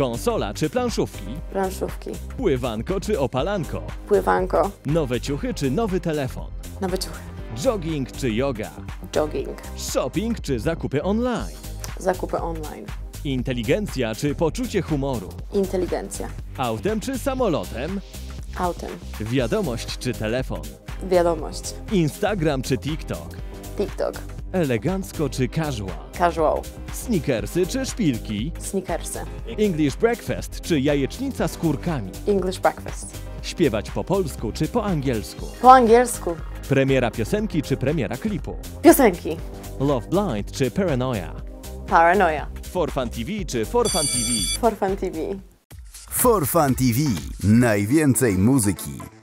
Konsola czy planszówki? Planszówki. Pływanko czy opalanko? Pływanko. Nowe ciuchy czy nowy telefon? Nowe ciuchy. Jogging czy yoga? Jogging. Shopping czy zakupy online? Zakupy online. Inteligencja czy poczucie humoru? Inteligencja. Autem czy samolotem? Autem. Wiadomość czy telefon? Wiadomość. Instagram czy TikTok? TikTok. Elegancko czy casual? Casual. Sneakersy czy szpilki? Sneakersy. English breakfast czy jajecznica z kurkami? English breakfast. Śpiewać po polsku czy po angielsku? Po angielsku. Premiera piosenki czy premiera klipu? Piosenki. Love Blind czy Paranoia? Paranoia. 4Fun.TV czy 4Fun.TV? 4Fun.TV. 4Fun.TV. Najwięcej muzyki.